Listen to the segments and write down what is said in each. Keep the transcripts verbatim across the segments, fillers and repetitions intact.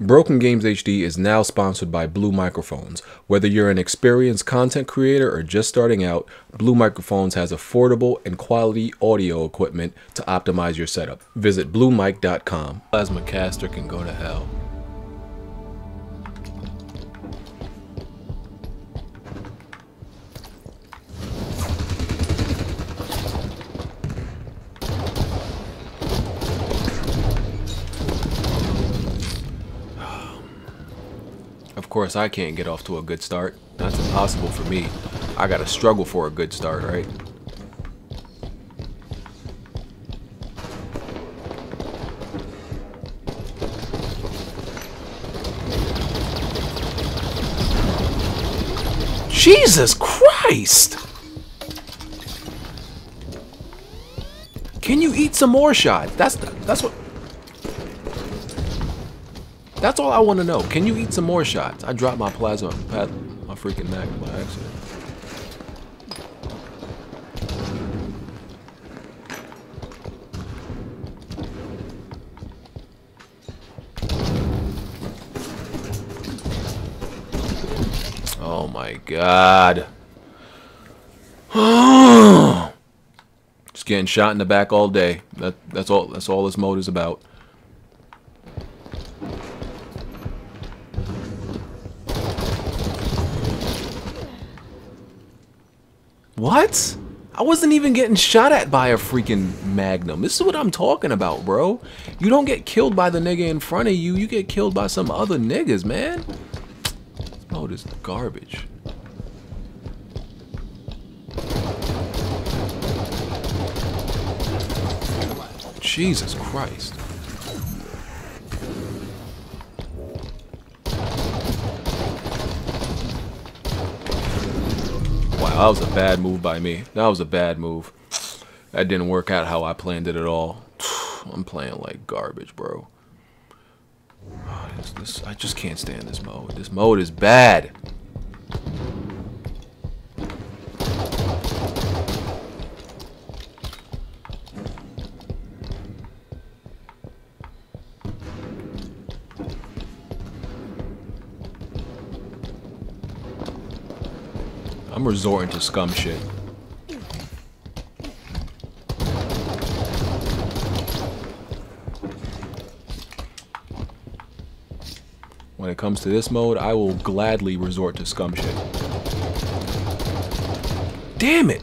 Broken Games H D is now sponsored by Blue Microphones. Whether you're an experienced content creator or just starting out, Blue Microphones has affordable and quality audio equipment to optimize your setup. Visit blue mic dot com. PlasmaCaster can go to hell. Of course, I can't get off to a good start. That's impossible for me. I gotta struggle for a good start, right? Jesus Christ! Can you eat some more shots? That's that's what. That's all I want to know. Can you eat some more shots? I dropped my plasma, my freaking Mac by accident. Oh my God. Just getting shot in the back all day. That, that's all. That's all this mode is about. What? I wasn't even getting shot at by a freaking Magnum. This is what I'm talking about, bro. You don't get killed by the nigga in front of you. You get killed by some other niggas, man. This mode is garbage. Jesus Christ. That was a bad move by me. That was a bad move. That didn't work out how I planned it at all. I'm playing like garbage, bro. Oh, this, this, I just can't stand this mode. This mode is bad. I'm resorting to scum shit. When it comes to this mode, I will gladly resort to scum shit. Damn it!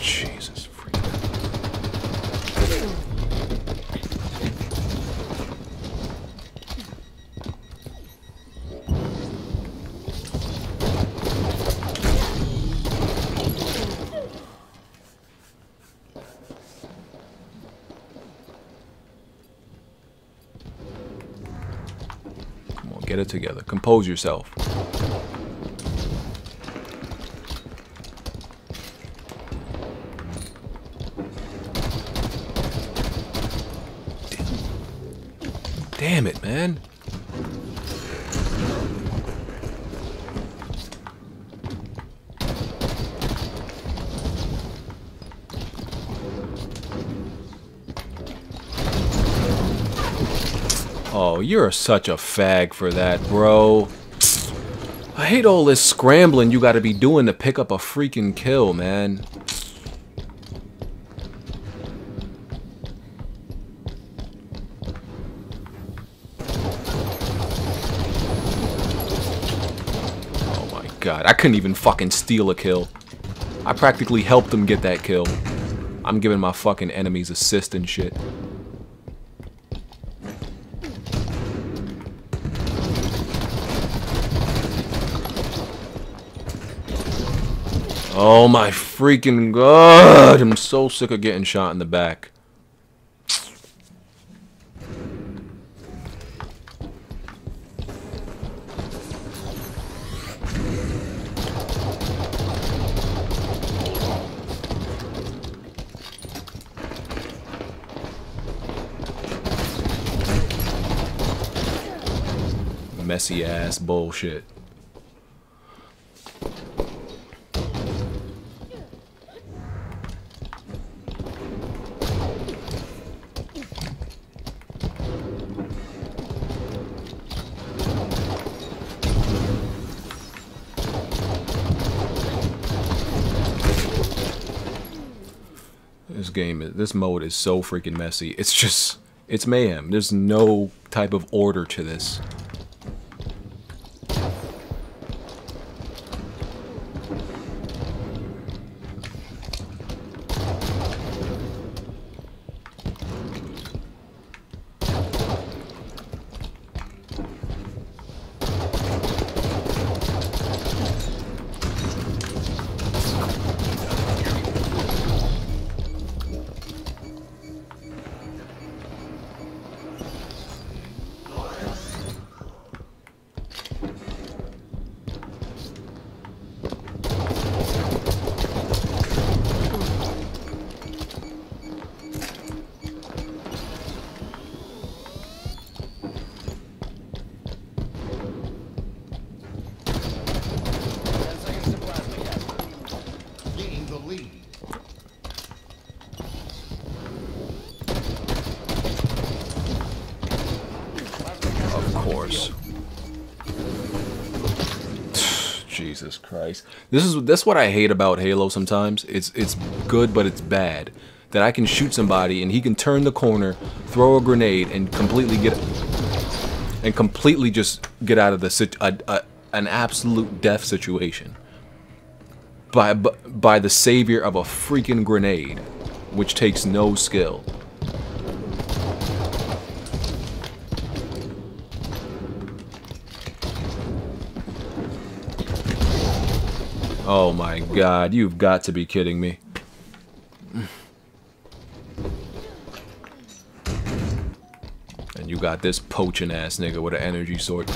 Jesus freaking. Get it together. Compose yourself. Damn it, man. Oh, you're such a fag for that, bro. I hate all this scrambling you gotta be doing to pick up a freaking kill, man. Oh my God, I couldn't even fucking steal a kill. I practically helped them get that kill. I'm giving my fucking enemies assist and shit. Oh my freaking God, I'm so sick of getting shot in the back. Messy ass bullshit. game, this mode is so freaking messy. It's just, it's mayhem. There's no type of order to this. Jesus Christ. This is that's what I hate about Halo sometimes. It's it's good, but it's bad. That I can shoot somebody and he can turn the corner, throw a grenade, and completely get and completely just get out of the a, a, an absolute death situation by by the savior of a freaking grenade, which takes no skill. Oh my god, you've got to be kidding me. And you got this poaching ass nigga with an energy sword.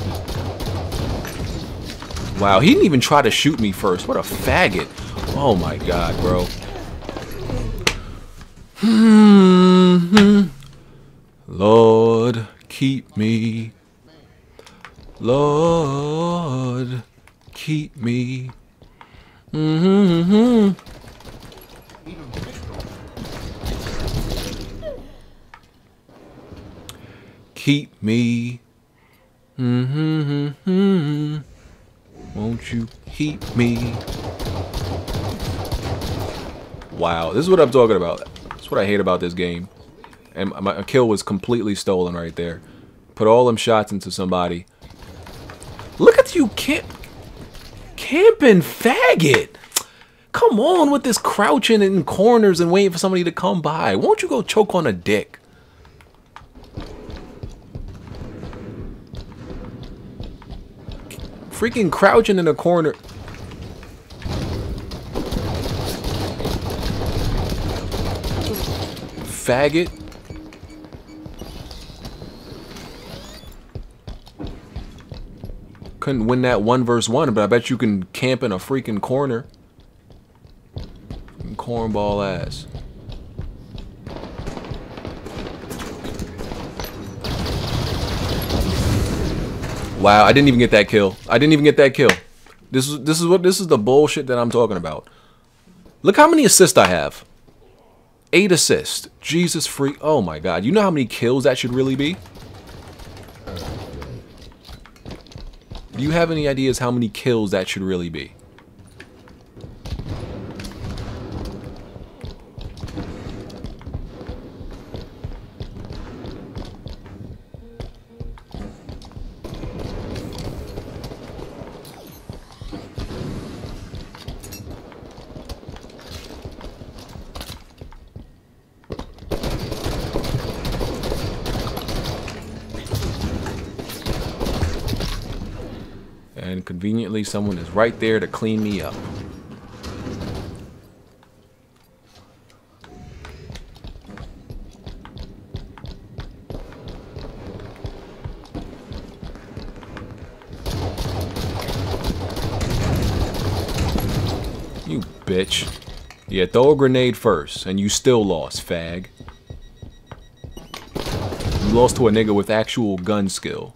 Wow, he didn't even try to shoot me first. What a faggot. Oh my god, bro. Lord, keep me. Lord, keep me. Mm-hmm, mm-hmm. Keep me. Mm-hmm, mm-hmm. Won't you keep me? Wow, this is what I'm talking about. That's what I hate about this game. And my kill was completely stolen right there. Put all them shots into somebody. Look at you, kid. Camping faggot! Come on with this crouching in corners and waiting for somebody to come by. Won't you go choke on a dick? Freaking crouching in a corner. Faggot. Couldn't win that one verse one, but I bet you can camp in a freaking corner. Cornball ass. Wow, I didn't even get that kill. I didn't even get that kill. This is this is what this is the bullshit that I'm talking about. Look how many assists I have. Eight assists. Jesus freak. Oh my god. You know how many kills that should really be? Do you have any ideas how many kills that should really be? And conveniently, someone is right there to clean me up. You bitch. Yeah, throw a grenade first, and you still lost, fag. You lost to a nigga with actual gun skill.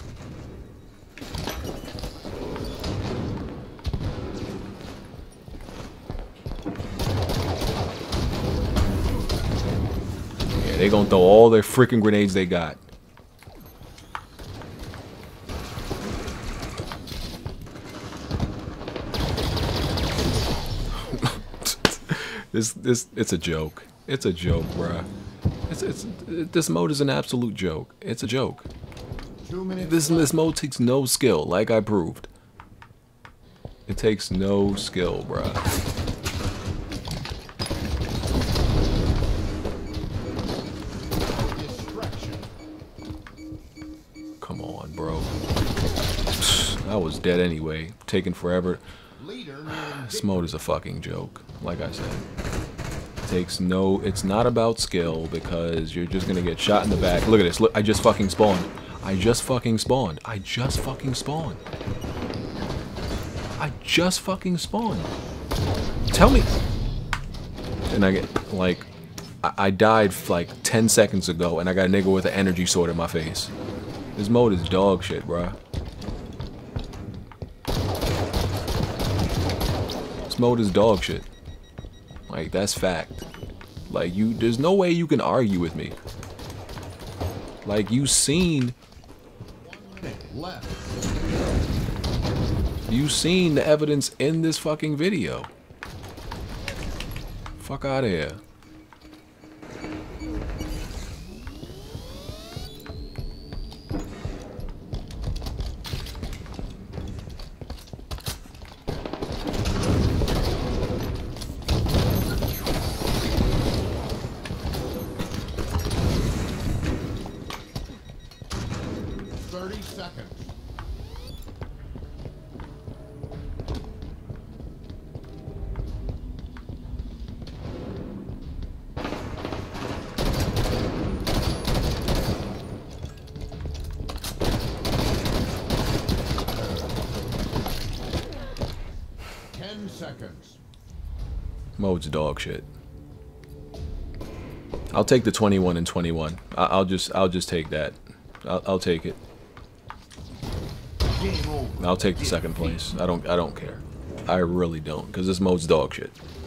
They're gonna throw all their freaking grenades they got. this this it's a joke. It's a joke, bruh. It's, it's, it, this mode is an absolute joke. It's a joke. This, this mode takes no skill, like I proved. It takes no skill, bruh. I was dead anyway, taking forever. This mode is a fucking joke, like I said. It takes no, it's not about skill, because you're just gonna get shot in the back. Look at this, look, I just fucking spawned. I just fucking spawned. I just fucking spawned. I just fucking spawned. Tell me. And I get, like, I, I died like ten seconds ago, and I got a nigga with an energy sword in my face. This mode is dog shit, bruh. This mode is dog shit. Like, that's fact. Like, you, there's no way you can argue with me. Like, you seen, you seen the evidence in this fucking video. Fuck out of here. thirty seconds. ten seconds. Mode's dog shit. I'll take the twenty-one and twenty-one. I I'll just I'll just take that. I'll, I'll take it. I'll take the second place. I don't I don't care. I really don't, because this mode's dog shit.